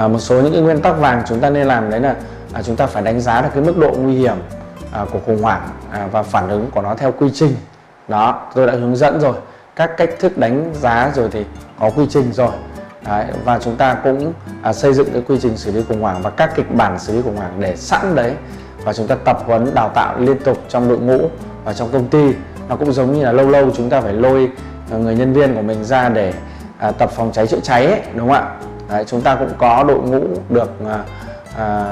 Một số những cái nguyên tắc vàng chúng ta nên làm đấy là chúng ta phải đánh giá được cái mức độ nguy hiểm của khủng hoảng và phản ứng của nó theo quy trình. Đó, tôi đã hướng dẫn rồi các cách thức đánh giá rồi thì có quy trình rồi. Đấy, và chúng ta cũng xây dựng cái quy trình xử lý khủng hoảng và các kịch bản xử lý khủng hoảng để sẵn đấy, và chúng ta tập huấn đào tạo liên tục trong đội ngũ và trong công ty. Nó cũng giống như là lâu lâu chúng ta phải lôi người nhân viên của mình ra để tập phòng cháy chữa cháy ấy, đúng không ạ? Đấy, chúng ta cũng có đội ngũ được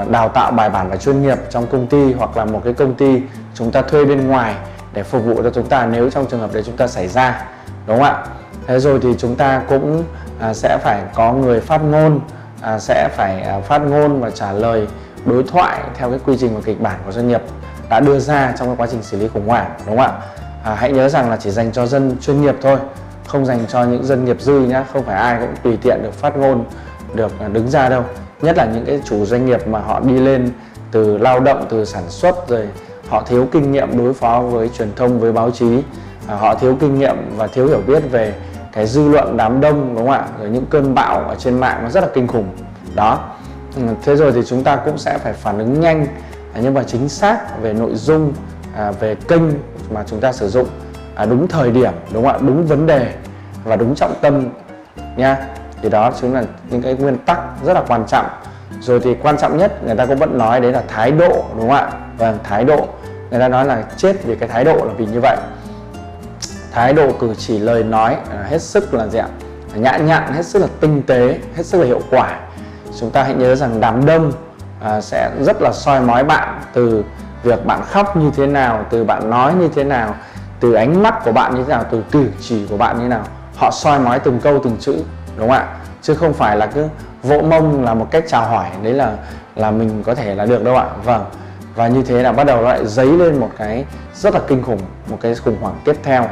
đào tạo bài bản và chuyên nghiệp trong công ty, hoặc là một cái công ty chúng ta thuê bên ngoài để phục vụ cho chúng ta nếu trong trường hợp đấy chúng ta xảy ra, đúng không ạ? Thế rồi thì chúng ta cũng sẽ phải có người phát ngôn, sẽ phải phát ngôn và trả lời đối thoại theo cái quy trình và kịch bản của doanh nghiệp đã đưa ra trong cái quá trình xử lý khủng hoảng, đúng không ạ? Hãy nhớ rằng là chỉ dành cho dân chuyên nghiệp thôi, không dành cho những dân nghiệp dư nhá, không phải ai cũng tùy tiện được phát ngôn, được đứng ra đâu. Nhất là những cái chủ doanh nghiệp mà họ đi lên từ lao động, từ sản xuất, rồi họ thiếu kinh nghiệm đối phó với truyền thông, với báo chí, họ thiếu kinh nghiệm và thiếu hiểu biết về cái dư luận đám đông, đúng không ạ? Rồi những cơn bão ở trên mạng nó rất là kinh khủng. Đó. Thế rồi thì chúng ta cũng sẽ phải phản ứng nhanh nhưng mà chính xác về nội dung, về kênh mà chúng ta sử dụng, đúng thời điểm, đúng không ạ? Đúng vấn đề và đúng trọng tâm nha. Thì đó chính là những cái nguyên tắc rất là quan trọng. Rồi thì quan trọng nhất người ta cũng vẫn nói đấy là thái độ, đúng không ạ? Và thái độ, người ta nói là chết vì cái thái độ là vì như vậy. Thái độ cử chỉ lời nói hết sức là gì ạ? Nhã nhặn, hết sức là tinh tế, hết sức là hiệu quả. Chúng ta hãy nhớ rằng đám đông sẽ rất là soi mói bạn, từ việc bạn khóc như thế nào, từ bạn nói như thế nào, từ ánh mắt của bạn như thế nào, từ cử chỉ của bạn như thế nào. Họ soi mói từng câu từng chữ, đúng không ạ? Chứ không phải là cứ vỗ mông là một cách chào hỏi đấy là mình có thể là được đâu ạ. Vâng, và như thế là bắt đầu lại dấy lên một cái rất là kinh khủng, một cái khủng hoảng tiếp theo.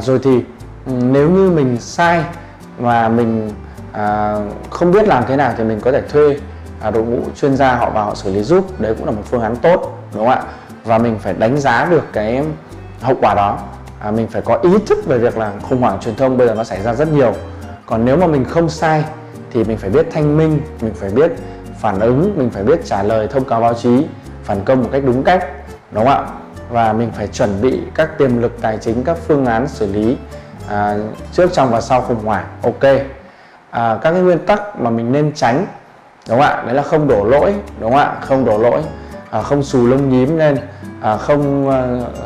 Rồi thì nếu như mình sai mà mình không biết làm thế nào thì mình có thể thuê đội ngũ chuyên gia họ vào họ xử lý giúp. Đấy cũng là một phương án tốt, đúng không ạ? Và mình phải đánh giá được cái hậu quả đó. Mình phải có ý thức về việc là khủng hoảng truyền thông bây giờ nó xảy ra rất nhiều. Còn nếu mà mình không sai thì mình phải biết thanh minh, mình phải biết phản ứng, mình phải biết trả lời thông cáo báo chí, phản công một cách đúng cách, đúng không ạ? Và mình phải chuẩn bị các tiềm lực tài chính, các phương án xử lý trước, trong và sau khủng hoảng. Ok, các cái nguyên tắc mà mình nên tránh, đúng không ạ? Đấy là không đổ lỗi, đúng không ạ? Không đổ lỗi, không xù lông nhím lên, không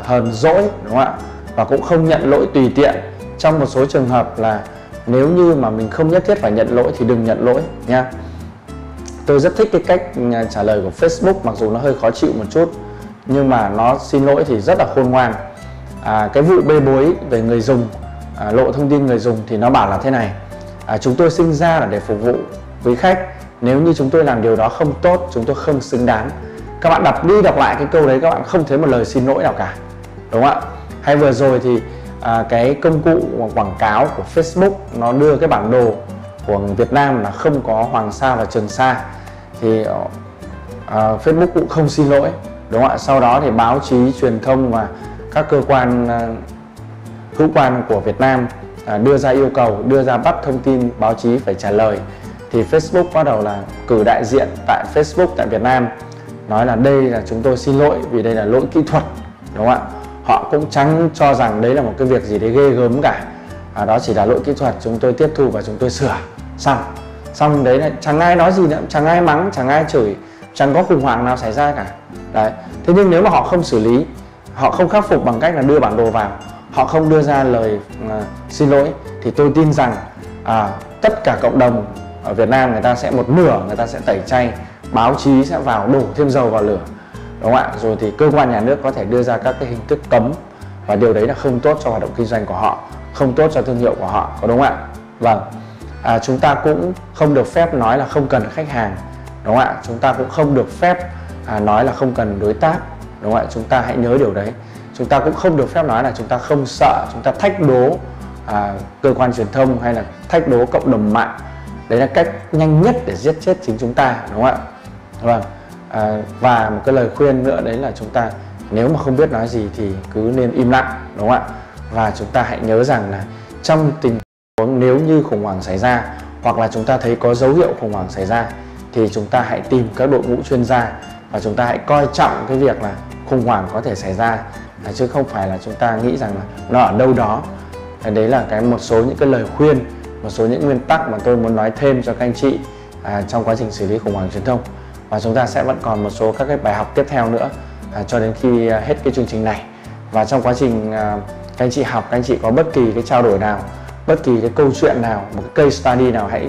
hờn dỗi, đúng không ạ? Và cũng không nhận lỗi tùy tiện. Trong một số trường hợp là nếu như mà mình không nhất thiết phải nhận lỗi thì đừng nhận lỗi nha. Tôi rất thích cái cách trả lời của Facebook, mặc dù nó hơi khó chịu một chút nhưng mà nó xin lỗi thì rất là khôn ngoan. Cái vụ bê bối về người dùng, lộ thông tin người dùng thì nó bảo là thế này: chúng tôi sinh ra là để phục vụ quý khách, nếu như chúng tôi làm điều đó không tốt, chúng tôi không xứng đáng. Các bạn đọc đi đọc lại cái câu đấy, các bạn không thấy một lời xin lỗi nào cả, đúng không ạ? Hay vừa rồi thì cái công cụ quảng cáo của Facebook nó đưa cái bản đồ của Việt Nam là không có Hoàng Sa và Trường Sa, thì Facebook cũng không xin lỗi, đúng không ạ? Sau đó thì báo chí, truyền thông và các cơ quan hữu quan của Việt Nam đưa ra yêu cầu, đưa ra bắt thông tin báo chí phải trả lời, thì Facebook bắt đầu là cử đại diện tại Facebook tại Việt Nam nói là đây là chúng tôi xin lỗi vì đây là lỗi kỹ thuật, đúng không ạ? Họ cũng chẳng cho rằng đấy là một cái việc gì đấy ghê gớm cả, đó chỉ là lỗi kỹ thuật, chúng tôi tiếp thu và chúng tôi sửa xong đấy, là chẳng ai nói gì nữa, chẳng ai mắng, chẳng ai chửi, chẳng có khủng hoảng nào xảy ra cả. Đấy, thế nhưng nếu mà họ không xử lý, họ không khắc phục bằng cách là đưa bản đồ vào, họ không đưa ra lời xin lỗi, thì tôi tin rằng tất cả cộng đồng ở Việt Nam người ta sẽ một nửa người ta sẽ tẩy chay, báo chí sẽ vào đổ thêm dầu vào lửa, đúng không ạ? Rồi thì cơ quan nhà nước có thể đưa ra các cái hình thức cấm, và điều đấy là không tốt cho hoạt động kinh doanh của họ, không tốt cho thương hiệu của họ, có đúng không ạ? Vâng, chúng ta cũng không được phép nói là không cần khách hàng, đúng không ạ? Chúng ta cũng không được phép nói là không cần đối tác, đúng không ạ? Chúng ta hãy nhớ điều đấy. Chúng ta cũng không được phép nói là chúng ta không sợ, chúng ta thách đố cơ quan truyền thông hay là thách đố cộng đồng mạng. Đấy là cách nhanh nhất để giết chết chính chúng ta, đúng không ạ? Vâng, và một cái lời khuyên nữa đấy là chúng ta nếu mà không biết nói gì thì cứ nên im lặng, đúng không ạ? Và chúng ta hãy nhớ rằng là trong tình huống nếu như khủng hoảng xảy ra, hoặc là chúng ta thấy có dấu hiệu khủng hoảng xảy ra thì chúng ta hãy tìm các đội ngũ chuyên gia và chúng ta hãy coi trọng cái việc là khủng hoảng có thể xảy ra, chứ không phải là chúng ta nghĩ rằng là nó ở đâu đó. Đấy là một số những cái lời khuyên, một số những nguyên tắc mà tôi muốn nói thêm cho các anh chị trong quá trình xử lý khủng hoảng truyền thông. Và chúng ta sẽ vẫn còn một số các cái bài học tiếp theo nữa cho đến khi hết cái chương trình này. Và trong quá trình các anh chị học, các anh chị có bất kỳ cái trao đổi nào, bất kỳ cái câu chuyện nào, một cái case study nào, hãy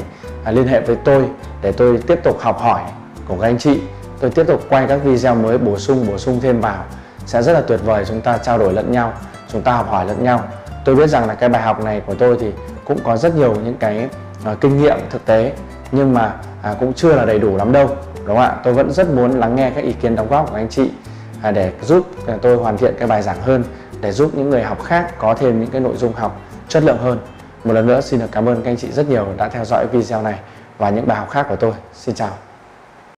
liên hệ với tôi để tôi tiếp tục học hỏi của các anh chị. Tôi tiếp tục quay các video mới bổ sung thêm vào. Sẽ rất là tuyệt vời, chúng ta trao đổi lẫn nhau, chúng ta học hỏi lẫn nhau. Tôi biết rằng là cái bài học này của tôi thì cũng có rất nhiều những cái kinh nghiệm thực tế, nhưng mà cũng chưa là đầy đủ lắm đâu, đúng không ạ? Tôi vẫn rất muốn lắng nghe các ý kiến đóng góp của anh chị để giúp tôi hoàn thiện cái bài giảng hơn, để giúp những người học khác có thêm những cái nội dung học chất lượng hơn. Một lần nữa xin được cảm ơn các anh chị rất nhiều đã theo dõi video này và những bài học khác của tôi. Xin chào.